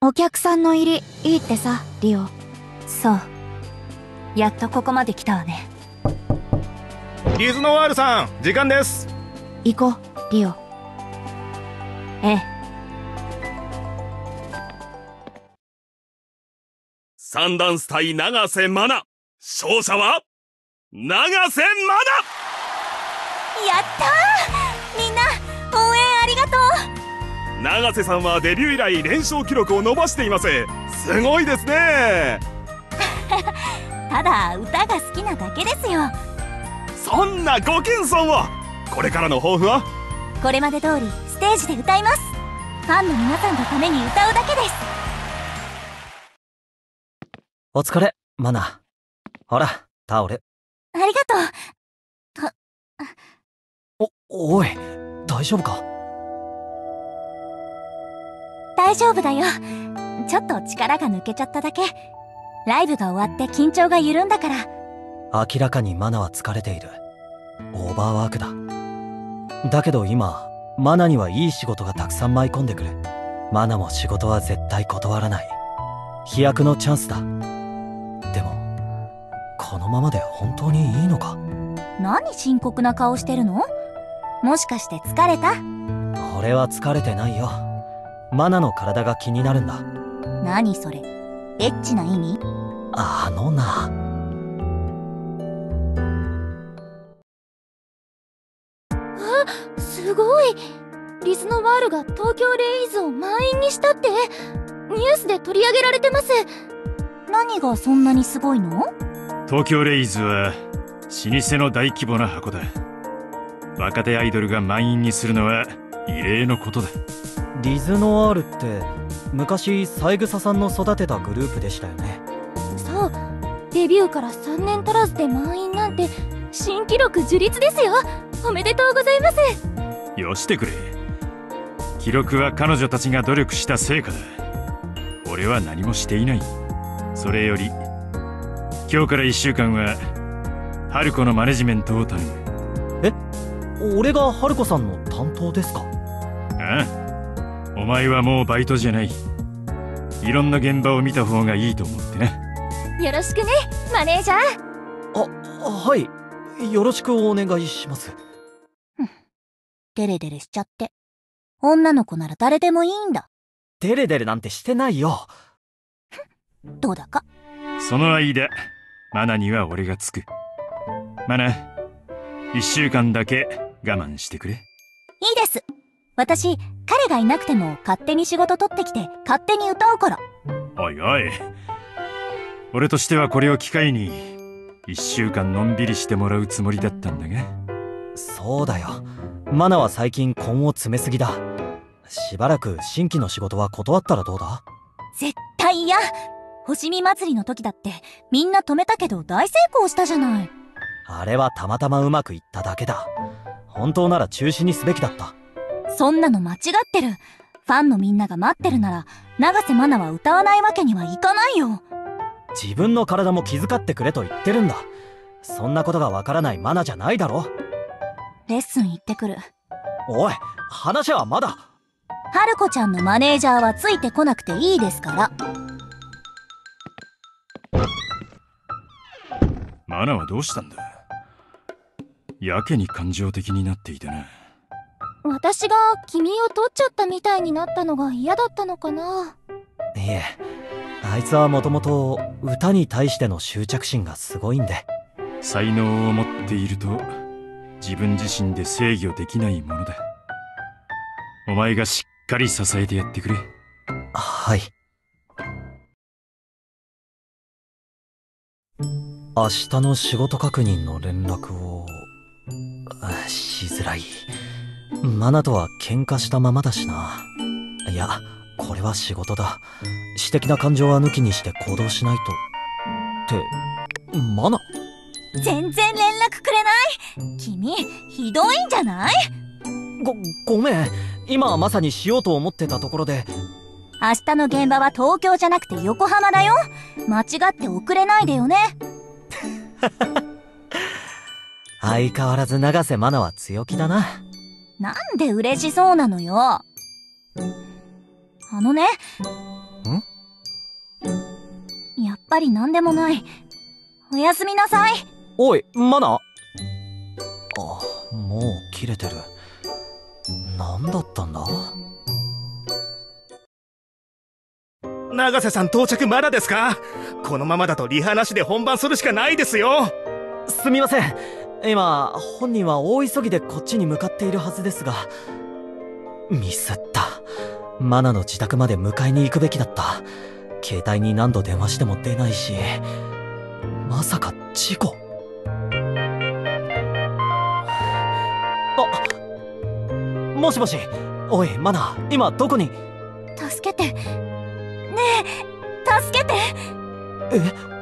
お客さんの入りいいってさ、リオ。そう。やっとここまで来たわね。リズノワールさん、時間です。行こう、リオ。ええ。三段ス対永瀬マナ。勝者は永瀬マナ。やったー！みんな応援ありがとう。永瀬さんはデビュー以来連勝記録を伸ばしています。すごいですね。ただ歌が好きなだけですよ。そんなご謙遜を。これからの抱負は？これまで通りステージで歌います。ファンの皆さんのために歌うだけです。お疲れ、マナ。ほら、タオル。ありがとう。おい、大丈夫か？大丈夫だよ。ちょっと力が抜けちゃっただけ。ライブが終わって緊張が緩んだから。明らかにマナは疲れている。オーバーワークだ。だけど今、マナにはいい仕事がたくさん舞い込んでくる。マナも仕事は絶対断らない。飛躍のチャンスだ。でもこのままで本当にいいのか？何深刻な顔してるの？もしかして疲れた？俺は疲れてないよ。マナの体が気になるんだ。何それ、エッチな意味？あのな。あ、すごい。リズノワールが東京レインズを満員にしたってニュースで取り上げられてます。何がそんなにすごいの？東京レイズは老舗の大規模な箱だ。若手アイドルが満員にするのは異例のことだ。リズノワールって昔三枝さんの育てたグループでしたよね。そう、デビューから3年足らずで満員なんて新記録樹立ですよ。おめでとうございます。よしてくれ。記録は彼女たちが努力した成果だ。俺は何もしていない。それより今日から1週間は春子のマネジメントを頼む。え、俺が春子さんの担当ですか？ああ、お前はもうバイトじゃない。いろんな現場を見た方がいいと思ってな。よろしくね、マネージャー。あ、はい、よろしくお願いします。デレデレしちゃって。女の子なら誰でもいいんだ。デレデレなんてしてないよ。どうだか。その間、マナには俺がつく。マナ、一週間だけ我慢してくれ。いいです。私、彼がいなくても勝手に仕事取ってきて勝手に歌うから。おいおい。俺としてはこれを機会に一週間のんびりしてもらうつもりだったんだが。そうだよ。マナは最近根を詰めすぎだ。しばらく新規の仕事は断ったらどうだ？絶対嫌。星見祭りの時だってみんな止めたけど大成功したじゃない。あれはたまたまうまくいっただけだ。本当なら中止にすべきだった。そんなの間違ってる。ファンのみんなが待ってるなら永瀬マナは歌わないわけにはいかないよ。自分の体も気遣ってくれと言ってるんだ。そんなことがわからないマナじゃないだろ。レッスン行ってくる。おい、話はまだ。春子ちゃんのマネージャーはついてこなくていいですから。マナはどうしたんだ？やけに感情的になっていたな。私が君を取っちゃったみたいになったのが嫌だったのかな。いえ、あいつはもともと歌に対しての執着心がすごいんで。才能を持っていると自分自身で制御できないものだ。お前がしっしっかり支えてやってくれ。はい。明日の仕事確認の連絡をしづらい。マナとは喧嘩したままだしな。いや、これは仕事だ。私的な感情は抜きにして行動しないと。ってマナ全然連絡くれない。君ひどいんじゃない？ごめん。今はまさにしようと思ってたところで。明日の現場は東京じゃなくて横浜だよ。間違って遅れないでよね。相変わらず永瀬マナは強気だな。なんで嬉しそうなのよ。あのね。ん？ぱり何でもない。おやすみなさい。おい、マナ。あ、もう切れてる。何だったんだ。永瀬さん到着まだですか？このままだとリハなしで本番するしかないですよ。すみません。今本人は大急ぎでこっちに向かっているはずですが。ミスった。マナの自宅まで迎えに行くべきだった。携帯に何度電話しても出ないし、まさか事故？あ、もしもし。おい、マナ、今どこに？助けて。ねえ、助けて。え？